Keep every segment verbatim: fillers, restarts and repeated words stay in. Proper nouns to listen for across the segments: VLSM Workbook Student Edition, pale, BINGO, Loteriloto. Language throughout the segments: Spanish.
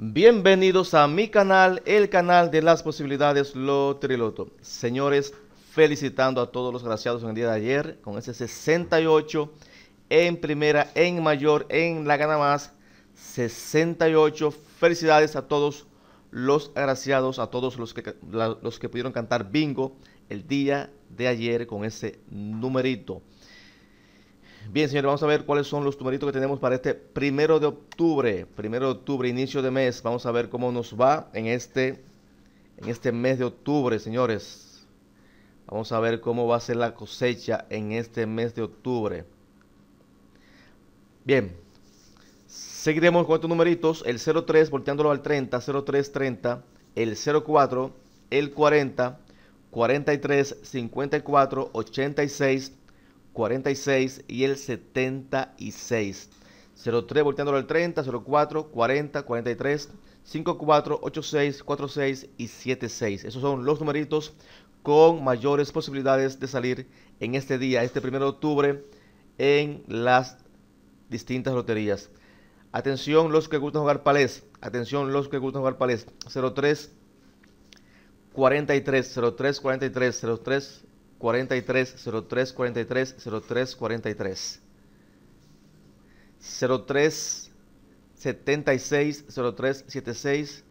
Bienvenidos a mi canal, el canal de las posibilidades Loteriloto. Señores, felicitando a todos los agraciados en el día de ayer con ese sesenta y ocho en primera, en mayor, en la gana más, sesenta y ocho. Felicidades a todos los agraciados, a todos los que, la, los que pudieron cantar bingo el día de ayer con ese numerito. Bien, señores, vamos a ver cuáles son los numeritos que tenemos para este primero de octubre. Primero de octubre, inicio de mes. Vamos a ver cómo nos va en este, en este mes de octubre, señores. Vamos a ver cómo va a ser la cosecha en este mes de octubre. Bien, seguiremos con estos numeritos. El cero tres, volteándolo al treinta, cero tres, treinta. El cero cuatro, el cuarenta, cuarenta y tres, cincuenta y cuatro, ochenta y seis, cuarenta y seis y el setenta y seis. cero tres volteándolo al treinta, cero cuatro, cuarenta, cuarenta y tres, cincuenta y cuatro, ochenta y seis, cuarenta y seis y setenta y seis. Esos son los numeritos con mayores posibilidades de salir en este día, este primero de octubre, en las distintas loterías. Atención los que gustan jugar palés. Atención los que gustan jugar palés. cero tres, cuarenta y tres, cero tres, cuarenta y tres, cero tres, cuarenta y tres, cero tres, cuarenta y tres, cero tres, cuarenta y tres. cero tres, setenta y seis, cero tres, setenta y seis,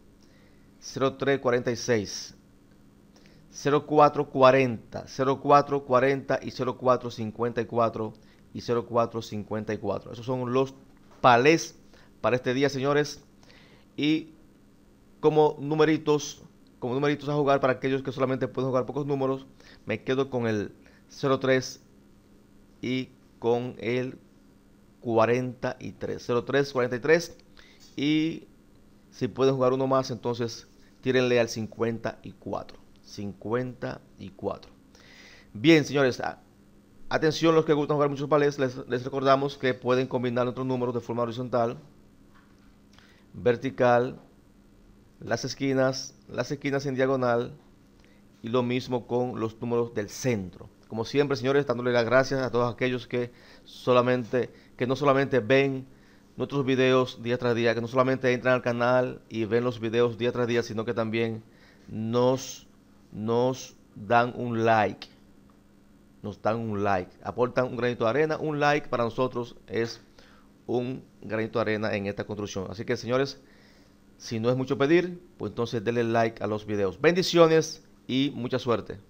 cero tres, cuarenta y seis. cero cuatro, cuarenta, cero cuatro, cuarenta y cero cuatro, cincuenta y cuatro y cero cuatro, cincuenta y cuatro. Esos son los palés para este día, señores. Y como numeritos... Como numeritos a jugar para aquellos que solamente pueden jugar pocos números, me quedo con el cero tres y con el cuarenta y tres. cero tres, cuarenta y tres. Y si pueden jugar uno más, entonces tírenle al cincuenta y cuatro. cincuenta y cuatro. Bien, señores. Atención, los que gustan jugar muchos palés, les, les recordamos que pueden combinar otros números de forma horizontal, vertical, las esquinas, las esquinas en diagonal y lo mismo con los números del centro. Como siempre, señores, dándole las gracias a todos aquellos que solamente que no solamente ven nuestros videos día tras día, que no solamente entran al canal y ven los videos día tras día, sino que también nos, nos dan un like. Nos dan un like. Aportan un granito de arena. Un like para nosotros es un granito de arena en esta construcción. Así que, señores, si no es mucho pedir, pues entonces denle like a los videos. Bendiciones y mucha suerte.